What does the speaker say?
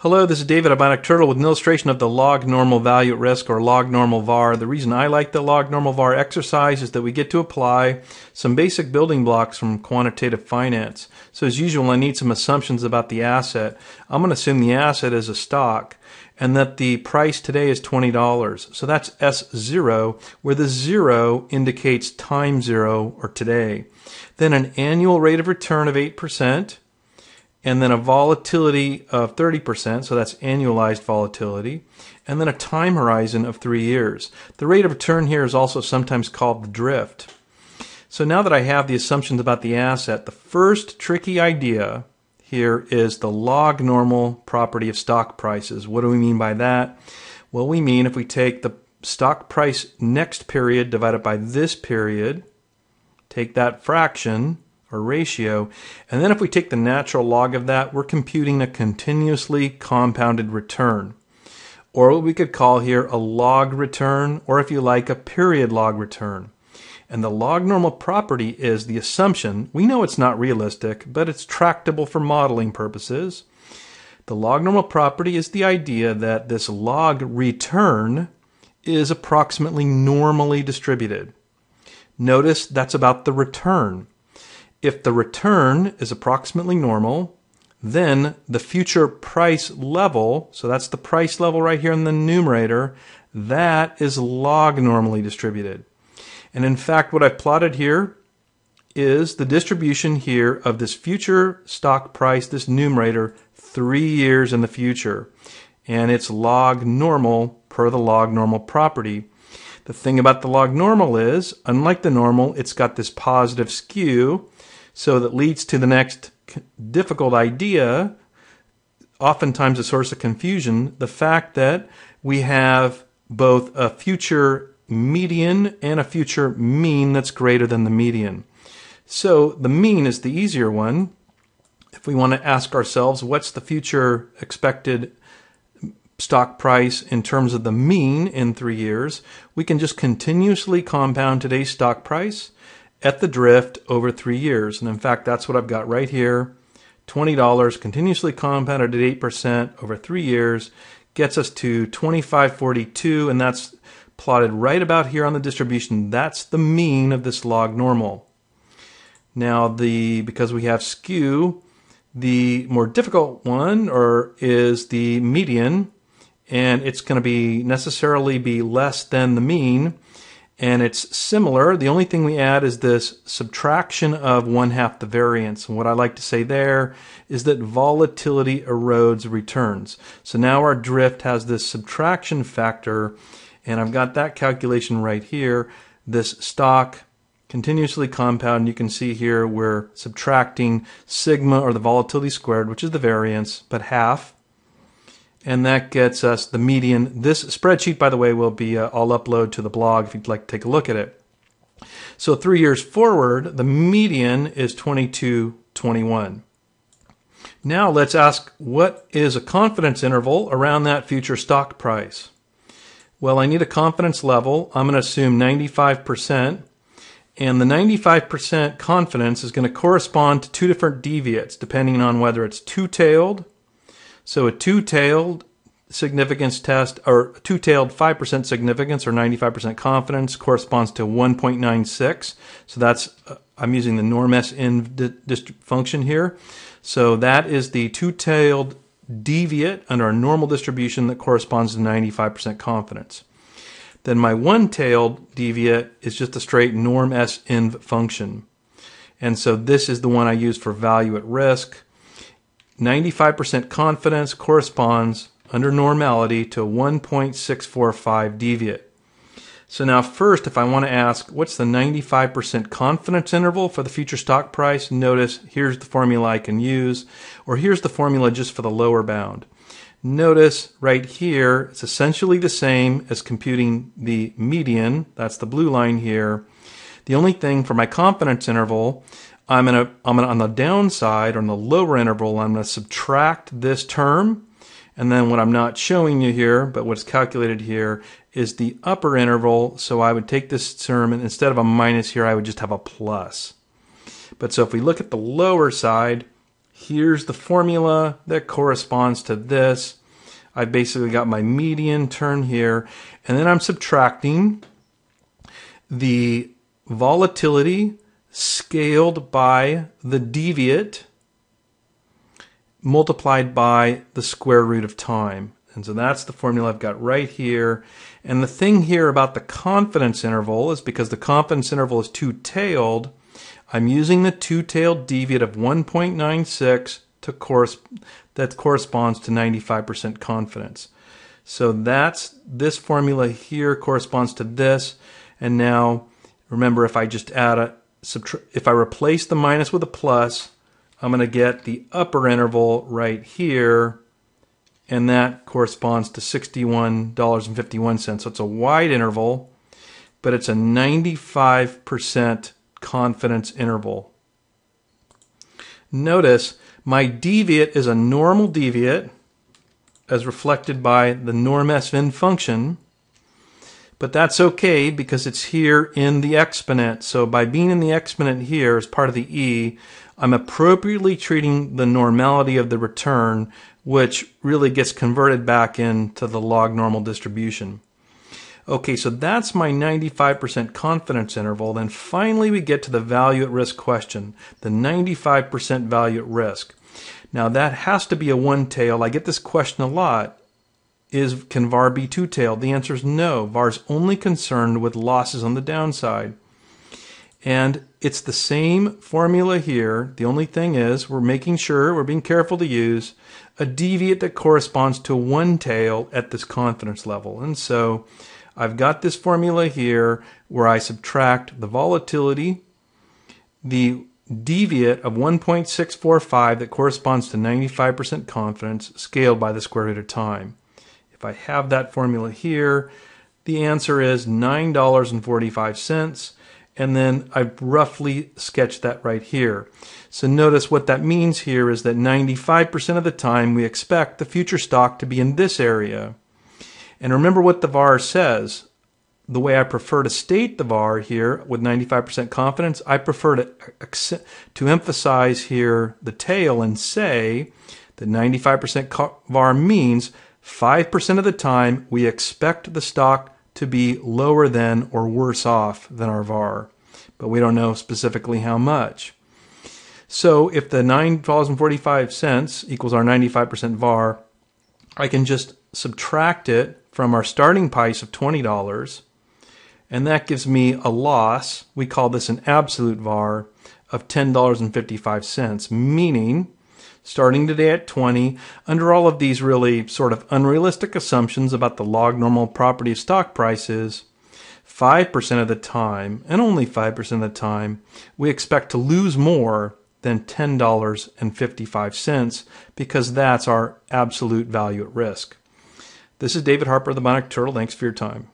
Hello, this is David Harper with an illustration of the log normal value at risk, or log normal var. The reason I like the log normal var exercise is that we get to apply some basic building blocks from quantitative finance. So as usual, I need some assumptions about the asset. I'm going to assume the asset is a stock and that the price today is $20. So that's S0, where the zero indicates time zero, or today. Then an annual rate of return of 8%. And then a volatility of 30%, so that's annualized volatility, and then a time horizon of 3 years. The rate of return here is also sometimes called the drift. So now that I have the assumptions about the asset, the first tricky idea here is the log normal property of stock prices. What do we mean by that? Well, we mean if we take the stock price next period divided by this period, take that fraction, or ratio, and then if we take the natural log of that, we're computing a continuously compounded return, or what we could call here a log return, or if you like, a period log return. And the log normal property is the assumption. We know it's not realistic, but it's tractable for modeling purposes. The log normal property is the idea that this log return is approximately normally distributed. Notice that's about the return. If the return is approximately normal, then the future price level, so that's the price level right here in the numerator, that is log normally distributed. And in fact, what I've plotted here is the distribution here of this future stock price, this numerator, 3 years in the future. And it's log normal per the log normal property. The thing about the log normal is, unlike the normal, it's got this positive skew, so that leads to the next difficult idea, oftentimes a source of confusion, the fact that we have both a future median and a future mean that's greater than the median. So the mean is the easier one. If we want to ask ourselves what's the future expected stock price in terms of the mean in 3 years, we can just continuously compound today's stock price at the drift over 3 years. And in fact, that's what I've got right here. $20 continuously compounded at 8% over 3 years gets us to $25.42, and that's plotted right about here on the distribution. That's the mean of this log normal. Now, because we have skew, the more difficult one is the median, and it's going to be necessarily be less than the mean, and it's similar. The only thing we add is this subtraction of 1/2 the variance. And what I like to say there is that volatility erodes returns. So now our drift has this subtraction factor, and I've got that calculation right here. This stock continuously compound, you can see here we're subtracting sigma, or the volatility squared, which is the variance, but half. And that gets us the median. This spreadsheet, by the way, will be, I'll upload to the blog if you'd like to take a look at it. So 3 years forward, the median is 22.21. Now let's ask, what is a confidence interval around that future stock price? Well, I need a confidence level. I'm going to assume 95%. And the 95% confidence is going to correspond to two different deviates, depending on whether it's two-tailed. So a two-tailed significance test, or a two-tailed 5% significance, or 95% confidence, corresponds to 1.96. So that's, I'm using the NORMSINV function here. So that is the two-tailed deviate under a normal distribution that corresponds to 95% confidence. Then my one-tailed deviate is just a straight NORMSINV function. And so this is the one I use for value at risk. 95% confidence corresponds under normality to 1.645 deviate. So now first, if I want to ask what's the 95% confidence interval for the future stock price, notice here's the formula I can use, or here's the formula just for the lower bound. Notice right here, it's essentially the same as computing the median, that's the blue line here. The only thing for my confidence interval, on the downside, or on the lower interval, I'm going to subtract this term, and then what I'm not showing you here, but what's calculated here, is the upper interval. So I would take this term, and instead of a minus here, I would just have a plus. But so if we look at the lower side, here's the formula that corresponds to this. I basically got my median term here, and then I'm subtracting the volatility scaled by the deviate multiplied by the square root of time. And so that's the formula I've got right here. And the thing here about the confidence interval is because the confidence interval is two-tailed, I'm using the two-tailed deviate of 1.96 that corresponds to 95% confidence. So that's this formula here corresponds to this. And now remember, if I just add if I replace the minus with a plus, I'm going to get the upper interval right here, and that corresponds to $61.51. So it's a wide interval, but it's a 95% confidence interval. Notice my deviate is a normal deviate as reflected by the NORMSINV function, but that's okay because it's here in the exponent. So by being in the exponent here as part of the e, I'm appropriately treating the normality of the return, which really gets converted back into the log normal distribution. Okay, so that's my 95% confidence interval. Then finally we get to the value at risk question, the 95% value at risk. Now that has to be a one-tail. I get this question a lot. Can VAR be two-tailed? The answer is no. VAR is only concerned with losses on the downside. And it's the same formula here. The only thing is we're making sure, we're being careful to use a deviate that corresponds to one tail at this confidence level. And so I've got this formula here where I subtract the volatility, the deviate of 1.645 that corresponds to 95% confidence scaled by the square root of time. If I have that formula here, the answer is $9.45. And then I've roughly sketched that right here. So notice what that means here is that 95% of the time we expect the future stock to be in this area. And remember what the VAR says. The way I prefer to state the VAR here with 95% confidence, I prefer to emphasize here the tail and say that 95% VAR means 5% of the time we expect the stock to be lower than or worse off than our VAR, but we don't know specifically how much. So if the $9.45 equals our 95% VAR, I can just subtract it from our starting price of $20, and that gives me a loss, we call this an absolute VAR, of $10.55, meaning starting today at 20, under all of these really sort of unrealistic assumptions about the log normal property of stock prices, 5% of the time, and only 5% of the time, we expect to lose more than $10.55 because that's our absolute value at risk. This is David Harper, the Bionic Turtle. Thanks for your time.